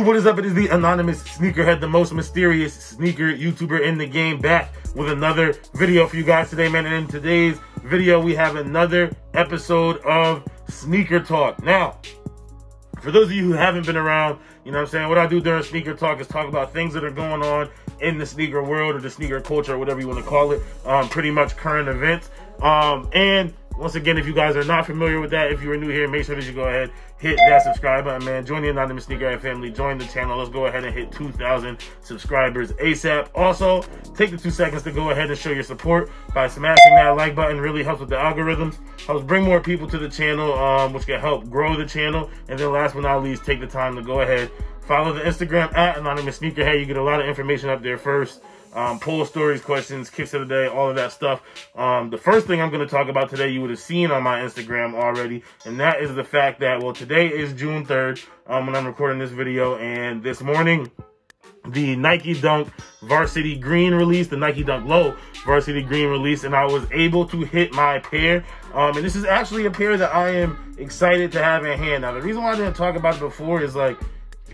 YouTube, what is up? It is the Anonymous Sneakerhead, the most mysterious sneaker YouTuber in the game, back with another video for you guys today, man. And in today's video, we have another episode of Sneaker Talk. Now, for those of you who haven't been around, you know what I'm saying, what I do during Sneaker Talk is talk about things that are going on in the sneaker world or the sneaker culture or whatever you want to call it, pretty much current events. And once again, if you guys are not familiar with that, if you are new here, make sure that you go ahead, hit that subscribe button, man. Join the Anonymous Sneakerhead family. Join the channel. Let's go ahead and hit 2,000 subscribers ASAP. Also, take the 2 seconds to go ahead and show your support by smashing that like button. Really helps with the algorithms. Helps bring more people to the channel, which can help grow the channel. And then last but not least, take the time to go ahead, follow the Instagram at Anonymous Sneakerhead. You get a lot of information up there first. Poll stories, questions, kicks of the day, all of that stuff. The first thing I'm going to talk about today, you would have seen on my Instagram already, and that is the fact that, well, today is June 3rd when I'm recording this video, and this morning, the Nike Dunk Varsity Green release, the Nike Dunk Low Varsity Green release, and I was able to hit my pair. And this is actually a pair that I am excited to have in hand. Now, the reason why I didn't talk about it before is, like,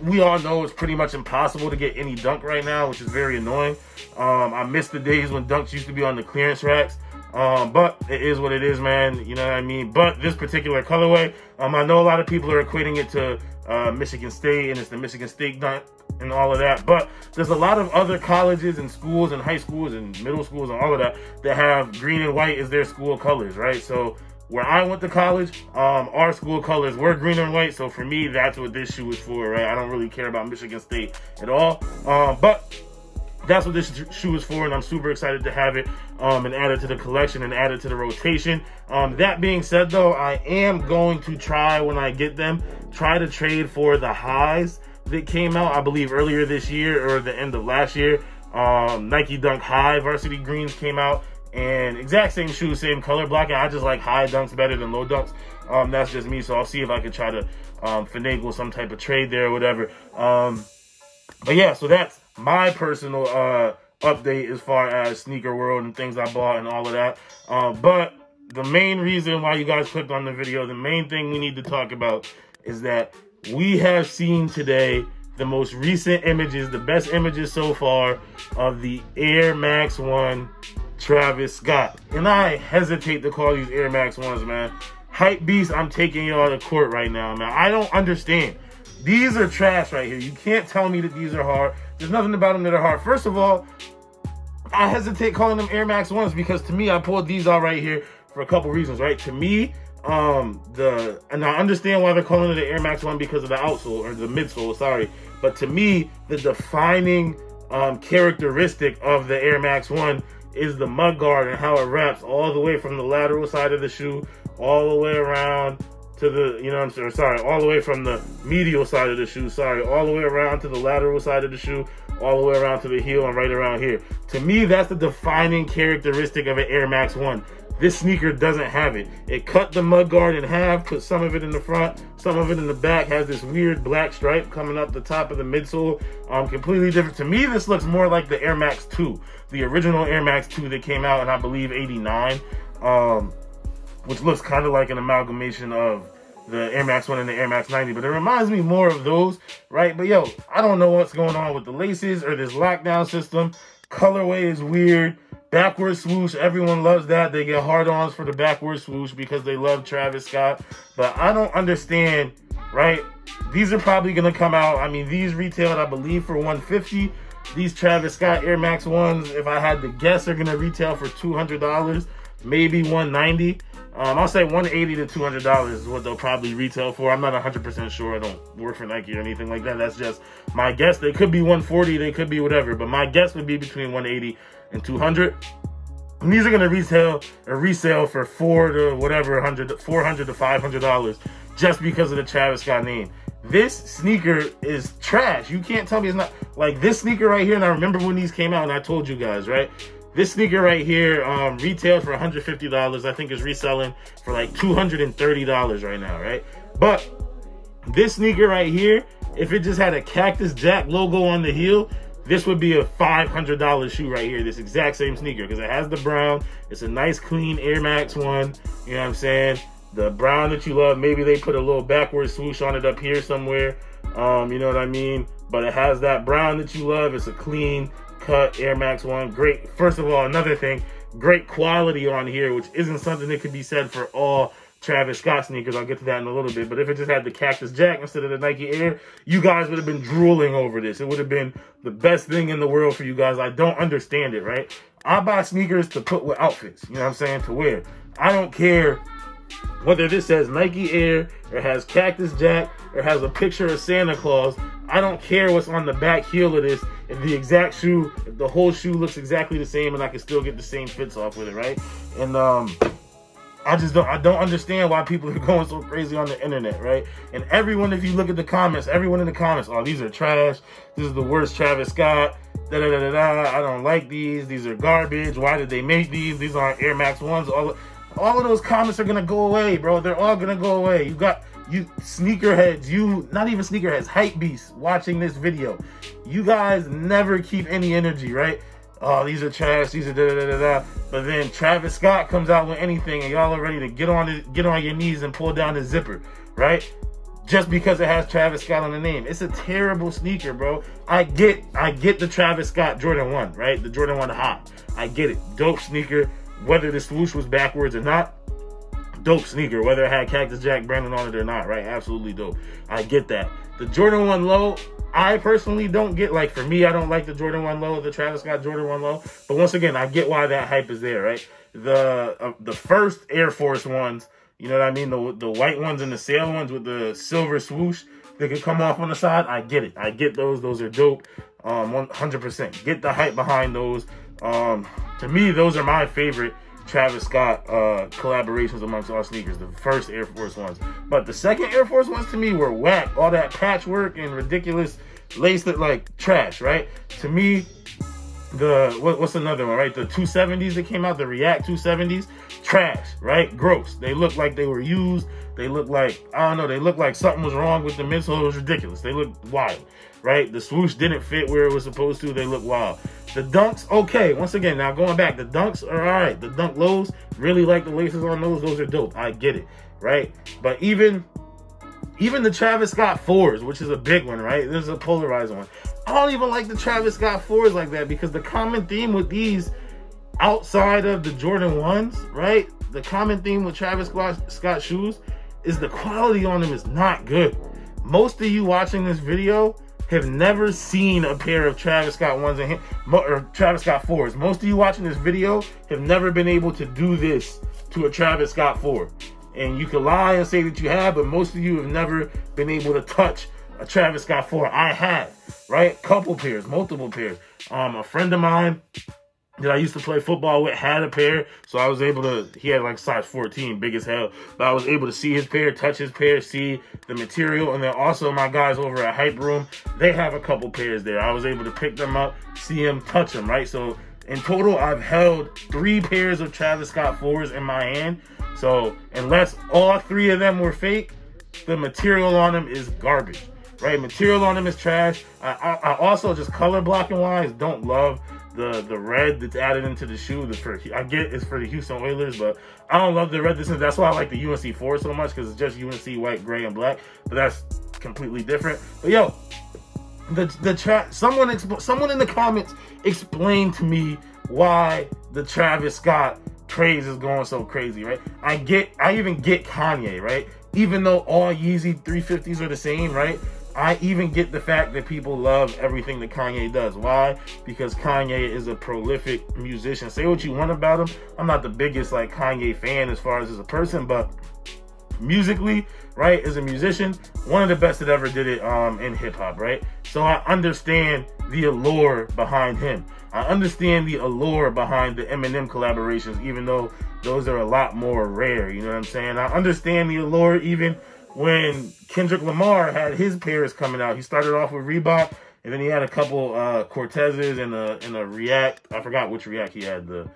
we all know it's pretty much impossible to get any dunk right now, which is very annoying. I miss the days when dunks used to be on the clearance racks, but it is what it is, man. You know what I mean? But this particular colorway, I know a lot of people are equating it to Michigan State, and it's the Michigan State dunk and all of that, but there's a lot of other colleges and schools and high schools and middle schools and all of that that have green and white as their school colors, right? So where I went to college, our school colors were green and white, so for me, that's what this shoe is for, right? I don't really care about Michigan State at all, but that's what this shoe is for, and I'm super excited to have it and add it to the collection and add it to the rotation. That being said, though, I am going to try, when I get them, try to trade for the highs that came out, I believe, earlier this year or the end of last year. Nike Dunk High Varsity Greens came out. And exact same shoe, same color blocking. I just like high dunks better than low dunks. That's just me. So I'll see if I can try to finagle some type of trade there or whatever. But yeah, so that's my personal update as far as sneaker world and things I bought and all of that. But the main reason why you guys clicked on the video, the main thing we need to talk about is that we have seen today the most recent images, the best images so far of the Air Max 1 Travis Scott. And I hesitate to call these Air Max 1s, man. Hype Beast, I'm taking y'all to court right now, man. I don't understand. These are trash right here. You can't tell me that these are hard. There's nothing about them that are hard. First of all, I hesitate calling them Air Max 1s because, to me, I pulled these out right here for a couple reasons, right? To me, and I understand why they're calling it an Air Max 1 because of the outsole, or the midsole, sorry. But to me, the defining characteristic of the Air Max 1 is the mud guard and how it wraps all the way from the lateral side of the shoe all the way around to the, you know what I'm saying, sorry, all the way from the medial side of the shoe, sorry, all the way around to the lateral side of the shoe, all the way around to the heel and right around here. To me, that's the defining characteristic of an Air Max 1. This sneaker doesn't have it. It cut the mud guard in half, put some of it in the front, some of it in the back, has this weird black stripe coming up the top of the midsole. Completely different. To me, this looks more like the Air Max 2, the original Air Max 2 that came out in, I believe, '89, which looks kind of like an amalgamation of the Air Max 1 and the Air Max 90, but it reminds me more of those, right? But yo, I don't know what's going on with the laces or this lockdown system. Colorway is weird. Backward swoosh, everyone loves that. They get hard-ons for the backward swoosh because they love Travis Scott. But I don't understand, right? These are probably going to come out. I mean, these retailed, I believe, for $150. These Travis Scott Air Max 1s, if I had to guess, are going to retail for $200, maybe $190. I'll say $180 to $200 is what they'll probably retail for. I'm not 100% sure. I don't work for Nike or anything like that. That's just my guess. They could be $140. They could be whatever. But my guess would be between $180 and $200. And these are going to retail or resale for $400 to $500 just because of the Travis Scott name. This sneaker is trash. You can't tell me it's not. Like this sneaker right here, and I remember when these came out and I told you guys, right? This sneaker right here retailed for $150. I think it's reselling for like $230 right now, right? But this sneaker right here, if it just had a Cactus Jack logo on the heel, this would be a $500 shoe right here, this exact same sneaker, because it has the brown. It's a nice, clean Air Max 1. You know what I'm saying? The brown that you love. Maybe they put a little backward swoosh on it up here somewhere. You know what I mean? But it has that brown that you love. It's a clean cut Air Max 1. Great. First of all, another thing, great quality on here, which isn't something that could be said for all Travis Scott sneakers. I'll get to that in a little bit. But if it just had the Cactus Jack instead of the Nike Air, you guys would have been drooling over this. It would have been the best thing in the world for you guys. I don't understand it, right? I buy sneakers to put with outfits, you know what I'm saying, to wear. I don't care whether this says Nike Air or has Cactus Jack or has a picture of Santa Claus. I don't care what's on the back heel of this. If the exact shoe, if the whole shoe looks exactly the same, and I can still get the same fits off with it, right? And I don't understand why people are going so crazy on the internet, right? And everyone, if you look at the comments, everyone in the comments, oh, these are trash. This is the worst Travis Scott. Da da da da da. I don't like these. These are garbage. Why did they make these? These aren't Air Max 1s. All of those comments are gonna go away, bro. They're all gonna go away. You got you sneakerheads, you not even sneakerheads, hype beasts watching this video. You guys never keep any energy, right? Oh, these are trash, these are da da da da. But then Travis Scott comes out with anything and y'all are ready to get on your knees and pull down the zipper, right? Just because it has Travis Scott on the name. It's a terrible sneaker, bro. I get the Travis Scott Jordan 1, right? The Jordan 1 hot. I get it. Dope sneaker. Whether the swoosh was backwards or not, dope sneaker. Whether it had Cactus Jack branding on it or not, right? Absolutely dope. I get that. The Jordan 1 low, I personally don't get. Like, for me, I don't like the Jordan 1 low, the Travis Scott Jordan 1 low. But once again, I get why that hype is there, right? The first Air Force 1s, you know what I mean? The white ones and the sail ones with the silver swoosh that can come off on the side, I get it. I get those. Those are dope. 100%. Get the hype behind those. To me, those are my favorite Travis Scott collaborations amongst all sneakers, the first Air Force 1s. But the second Air Force 1s to me were whack. All that patchwork and ridiculous lace look like trash, right? To me, what's another one, right? The 270s that came out, the React 270s, trash, right? Gross. They look like they were used. They look like, I don't know, they look like something was wrong with the midsole. It was ridiculous. They look wild, right? The swoosh didn't fit where it was supposed to. They look wild. The dunks, okay. Once again, now going back, the dunks are all right. The dunk lows, really like the laces on those. Those are dope. I get it, right? But even the Travis Scott 4s, which is a big one, right? This is a polarized one. I don't even like the Travis Scott 4s like that, because the common theme with these, outside of the Jordan 1s, right? The common theme with Travis Scott shoes is the quality on them is not good. Most of you watching this video have never seen a pair of Travis Scott 1s and or Travis Scott 4s. Most of you watching this video have never been able to do this to a Travis Scott 4. And you can lie and say that you have, but most of you have never been able to touch a Travis Scott 4. I have, right? Couple pairs, multiple pairs. A friend of mine that I used to play football with had a pair, so I was able to, he had like size 14, big as hell, but I was able to see his pair, touch his pair, see the material. And then also my guys over at Hype Room, they have a couple pairs there. I was able to pick them up, see them, touch them, right? So in total, I've held 3 pairs of Travis Scott 4s in my hand. So unless all 3 of them were fake, the material on them is garbage, right? Material on them is trash. I also, just color blocking wise, don't love the red that's added into the shoe. I get it's for the Houston Oilers, but I don't love the red. That's why I like the UNC 4 so much, because it's just UNC white, gray, and black. But that's completely different. But yo, someone in the comments explained to me why the Travis Scott craze is going so crazy, right? I even get Kanye, right? Even though all Yeezy 350s are the same, right? I even get the fact that people love everything that Kanye does. Why? Because Kanye is a prolific musician. Say what you want about him. I'm not the biggest like Kanye fan as far as a person, but musically, right, as a musician, one of the best that ever did it in hip-hop, right? So I understand the allure behind him. I understand the allure behind the Eminem collaborations, even though those are a lot more rare, you know what I'm saying? I understand the allure even when Kendrick Lamar had his pairs coming out. He started off with Reebok, and then he had a couple Cortezes and a React. I forgot which React he had, the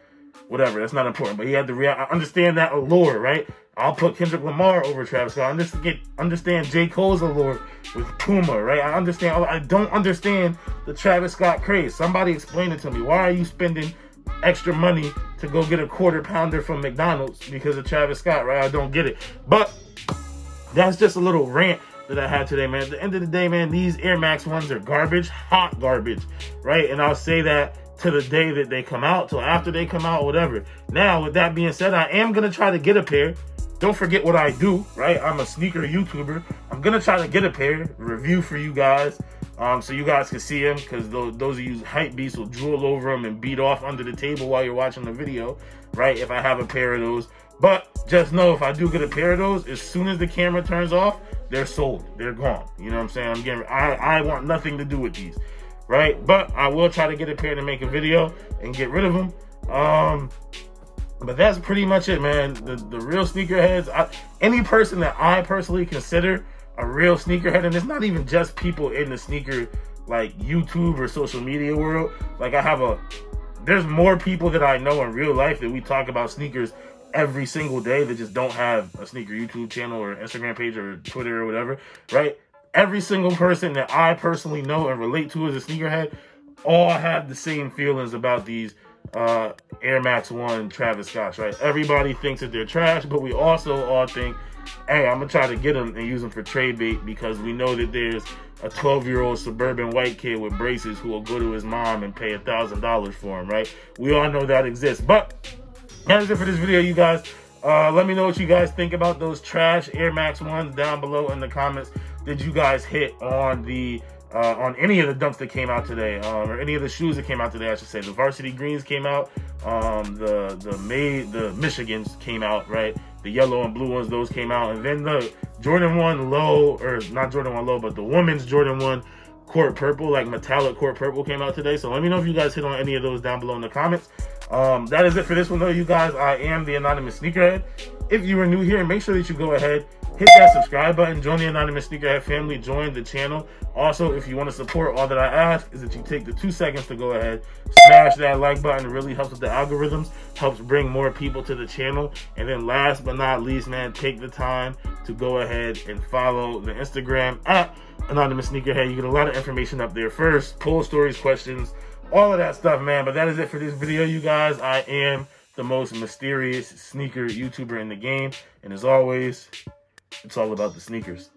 whatever, that's not important, but he had the React. I understand that allure, right? I'll put Kendrick Lamar over Travis Scott. I understand J. Cole's allure with Puma, right? I understand. I don't understand the Travis Scott craze. Somebody explain it to me. Why are you spending extra money to go get a quarter pounder from McDonald's because of Travis Scott, right? I don't get it. But that's just a little rant that I have today, man. At the end of the day, man, these Air Max 1s are garbage, hot garbage, right? And I'll say that to the day that they come out, till after they come out, whatever. Now, with that being said, I am going to try to get a pair. Don't forget what I do, right? I'm a sneaker YouTuber. I'm going to try to get a pair, review for you guys, so you guys can see them, because those of you Hype Beasts will drool over them and beat off under the table while you're watching the video, right, if I have a pair of those. But just know, if I do get a pair of those, as soon as the camera turns off, they're sold. They're gone. You know what I'm saying? I'm getting, I want nothing to do with these, right? But I will try to get a pair to make a video and get rid of them. But that's pretty much it, man. The real sneakerheads, any person that I personally consider a real sneakerhead, and it's not even just people in the sneaker, like YouTube or social media world. Like there's more people that I know in real life that we talk about sneakers every single day that just don't have a sneaker YouTube channel or Instagram page or Twitter or whatever, right? Every single person that I personally know and relate to as a sneakerhead all have the same feelings about these Air Max 1 Travis Scotts, right? Everybody thinks that they're trash, but we also all think, hey, I'm gonna try to get them and use them for trade bait, because we know that there's a 12-year-old suburban white kid with braces who will go to his mom and pay $1,000 for him, right? We all know that exists. But that is it for this video, you guys. Let me know what you guys think about those trash Air Max 1s down below in the comments. Did you guys hit on the on any of the dumps that came out today, or any of the shoes that came out today, I should say? The Varsity Greens came out, the Michigans came out, right? The yellow and blue ones, those came out, and then the Jordan 1 low, or not Jordan 1 low, but the women's Jordan 1 court purple, like metallic court purple, came out today. So let me know if you guys hit on any of those down below in the comments. That is it for this one, though, you guys. I am the Anonymous Sneakerhead. If you are new here, make sure that you go ahead, hit that subscribe button, join the Anonymous Sneakerhead family, join the channel. Also, if you want to support, all that I ask is that you take the 2 seconds to go ahead, smash that like button. It really helps with the algorithms, helps bring more people to the channel. And then last but not least, man, take the time to go ahead and follow the Instagram at Anonymous Sneakerhead. You get a lot of information up there. First, poll stories, questions, all of that stuff, man. But that is it for this video, you guys. I am the most mysterious sneaker YouTuber in the game. And as always, it's all about the sneakers.